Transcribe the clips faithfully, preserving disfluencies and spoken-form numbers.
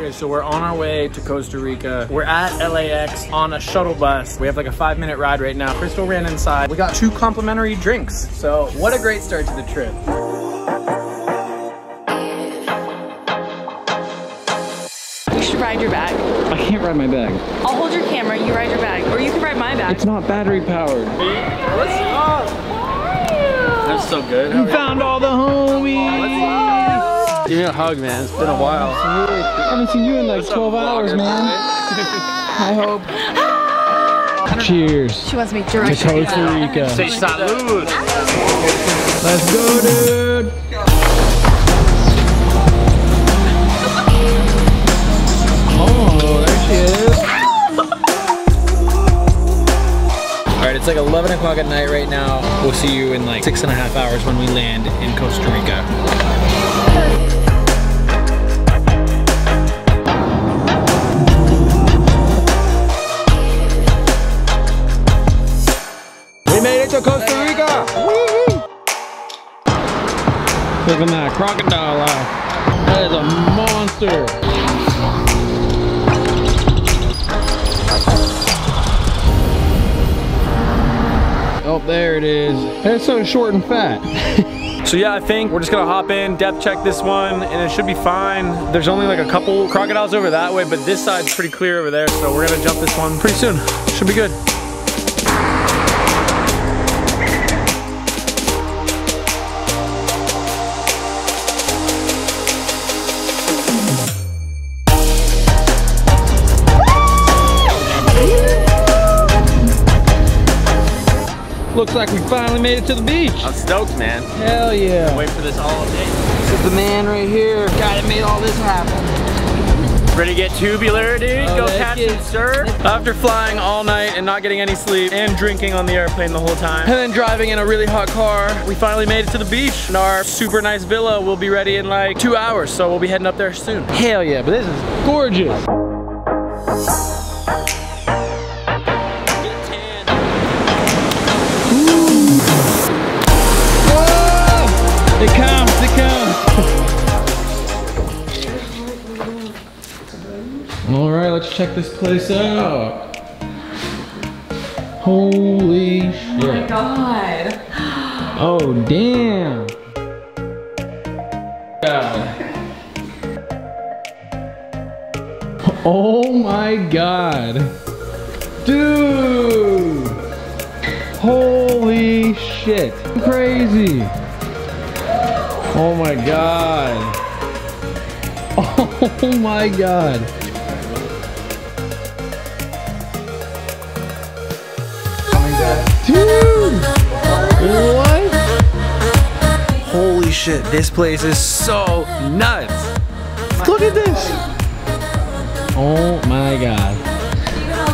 Okay, so we're on our way to Costa Rica. We're at L A X on a shuttle bus. We have like a five minute ride right now. Crystal ran inside. We got two complimentary drinks. So what a great start to the trip. You should ride your bag. I can't ride my bag. I'll hold your camera, you ride your bag. Or you can ride my bag. It's not battery powered. Hey, what's up? How are you? That's so good. You found all the homies. What's up? Give me a hug, man. It's been a while. I haven't seen you in like twelve hours, man. I hope. Cheers. She wants me to Costa Rica. Say salud. Let's go, dude. Oh, there she is. All right, it's like eleven o'clock at night right now. We'll see you in like six and a half hours when we land in Costa Rica. We made it to Costa Rica! Woo-hoo! Look at that crocodile eye. That is a monster. Oh, there it is. It's so short and fat. So yeah, I think we're just gonna hop in, depth check this one, and it should be fine. There's only like a couple crocodiles over that way, but this side's pretty clear over there, so we're gonna jump this one pretty soon. Should be good. Looks like we finally made it to the beach. I'm stoked, man. Hell yeah. Wait for this all day. This is the man right here. Guy that made all this happen. Ready to get tubular, dude? Oh, go catch and surf. After flying all night and not getting any sleep and drinking on the airplane the whole time and then driving in a really hot car, we finally made it to the beach. And our super nice villa will be ready in like two hours. So we'll be heading up there soon. Hell yeah, but this is gorgeous. It comes, it comes. All right, let's check this place out. Holy shit. Oh my God. Oh, damn. God. Oh my God. Dude. Holy shit. Crazy. Oh my God. Oh my God. Dude! What? Holy shit, this place is so nuts. Look at this. Oh my God.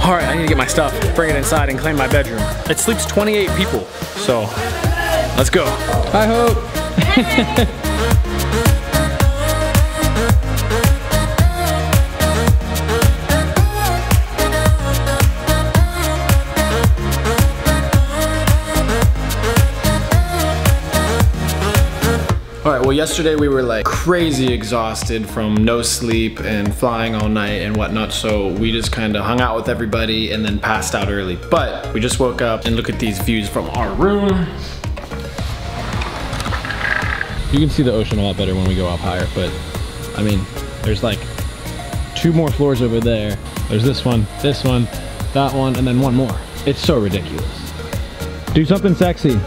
All right, I need to get my stuff, bring it inside and claim my bedroom. It sleeps twenty-eight people, so let's go. I hope. All right, well yesterday we were like crazy exhausted from no sleep and flying all night and whatnot, so we just kind of hung out with everybody and then passed out early. But we just woke up and look at these views from our room. You can see the ocean a lot better when we go up higher, but I mean, there's like two more floors over there. There's this one, this one, that one, and then one more. It's so ridiculous. Do something sexy.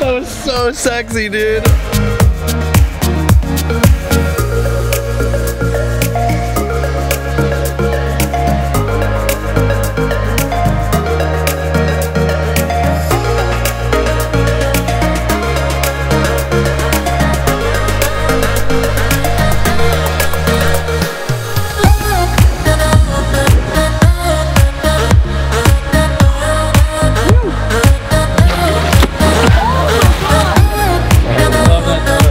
That was so sexy, dude. I love that.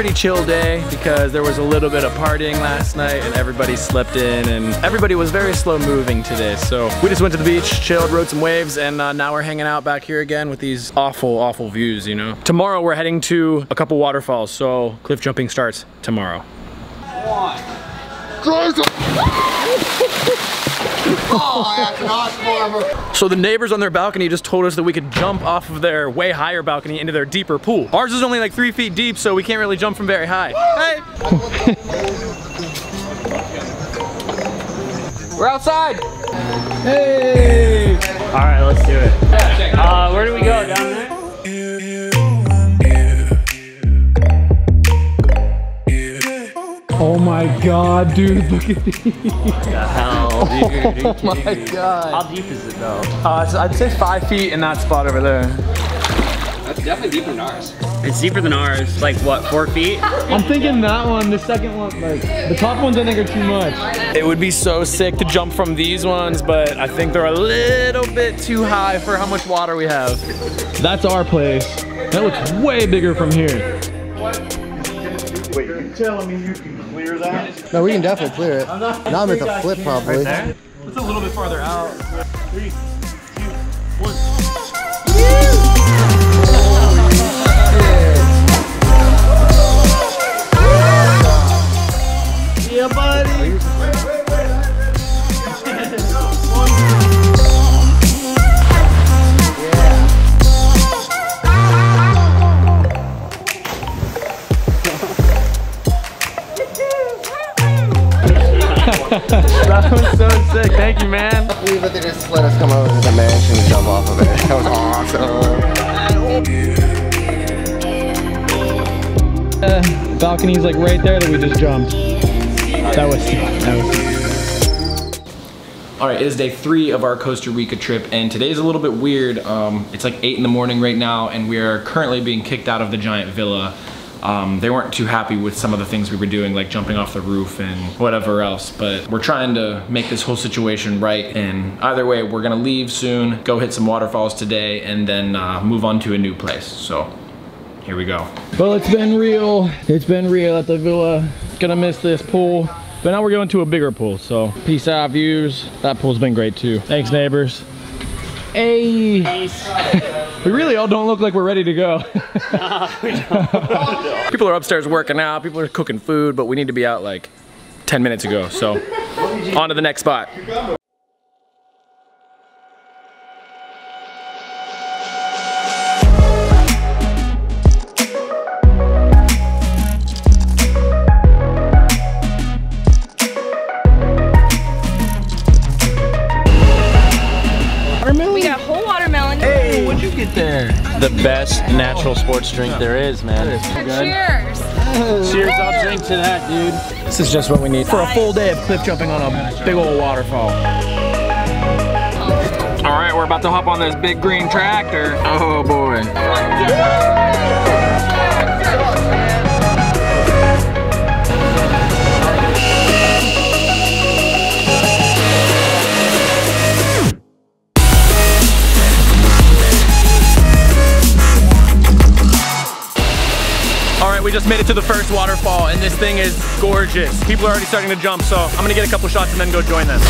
pretty chill day because there was a little bit of partying last night and everybody slept in and everybody was very slow moving today. So we just went to the beach, chilled, rode some waves, and uh, now we're hanging out back here again with these awful, awful views, you know. Tomorrow we're heading to a couple waterfalls, so cliff jumping starts tomorrow. One. Oh, so the neighbors on their balcony just told us that we could jump off of their way higher balcony into their deeper pool. Ours is only like three feet deep, so we can't really jump from very high. Hey. We're outside. Hey. All right, let's do it. Uh, where do we go? Down there? Oh my god, dude, look at these. What the hell, dude? Oh my god. How deep is it though? Uh, so I'd say five feet in that spot over there. That's definitely deeper than ours. It's deeper than ours. Like what, four feet? I'm thinking that one, the second one, like the top ones I think are too much. It would be so sick to jump from these ones, but I think they're a little bit too high for how much water we have. That's our place. That looks way bigger from here. Wait, you're telling me you can clear that? No, we can definitely clear it. I'm not, now I'm at the flip probably. Right, it's a little bit farther out. Three, two, one. Yeah, buddy. Wait, wait, that was so sick, thank you, man. I believe that they just let us come over to the mansion and jump off of it. That was awesome. Uh, balcony's like right there that we just jumped. That was sick. That was sick. All right, it is day three of our Costa Rica trip, and today's a little bit weird. Um, it's like eight in the morning right now, and we are currently being kicked out of the giant villa. Um, they weren't too happy with some of the things we were doing, like jumping off the roof and whatever else, but we're trying to make this whole situation right, and either way, we're gonna leave soon, go hit some waterfalls today, and then uh, move on to a new place, so here we go. Well, it's been real. It's been real at the villa. Gonna miss this pool, but now we're going to a bigger pool, so peace out, views. That pool's been great, too. Thanks, neighbors. Hey! We really all don't look like we're ready to go. People are upstairs working out, people are cooking food, but we need to be out like ten minutes ago, so on to the next spot. The best natural sports drink there is, man. Cheers! Cheers, Cheers. I'll drink to that, dude. This is just what we need for a full day of cliff jumping on a big old waterfall. All right, we're about to hop on this big green tractor. Oh boy. We just made it to the first waterfall, and this thing is gorgeous. People are already starting to jump, so I'm gonna get a couple shots and then go join them.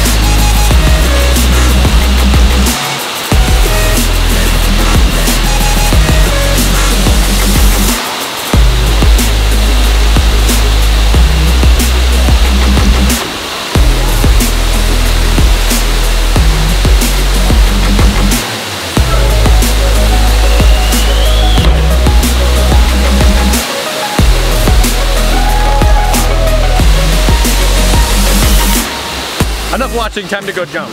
Enough watching, time to go jump.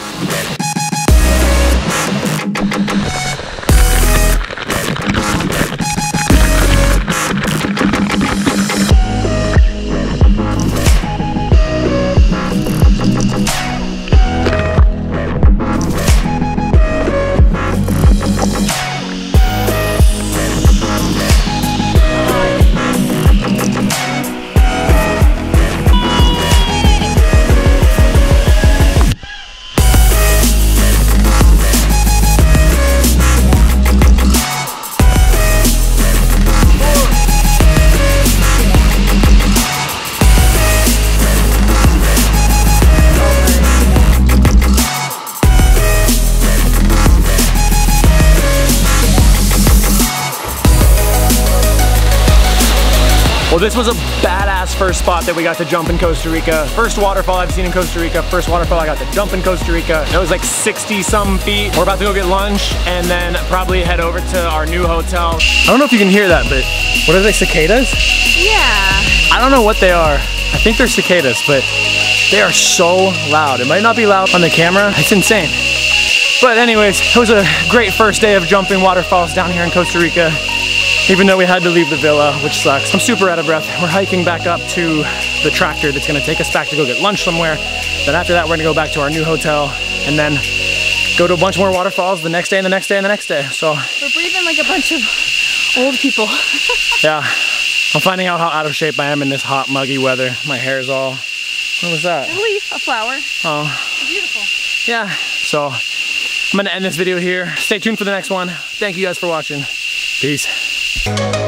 Well, this was a badass first spot that we got to jump in Costa Rica. First waterfall I've seen in Costa Rica. First waterfall I got to jump in Costa Rica. It was like sixty some feet. We're about to go get lunch and then probably head over to our new hotel. I don't know if you can hear that, but what are they, cicadas? Yeah. I don't know what they are. I think they're cicadas, but they are so loud. It might not be loud on the camera. It's insane. But anyways, it was a great first day of jumping waterfalls down here in Costa Rica, even though we had to leave the villa, which sucks. I'm super out of breath. We're hiking back up to the tractor that's gonna take us back to go get lunch somewhere. Then after that, we're gonna go back to our new hotel and then go to a bunch more waterfalls the next day and the next day and the next day, so. We're breathing like a bunch of old people. Yeah, I'm finding out how out of shape I am in this hot, muggy weather. My hair is all, what was that? A leaf, a flower. Oh. Beautiful. Yeah, so I'm gonna end this video here. Stay tuned for the next one. Thank you guys for watching. Peace. We'll be right back.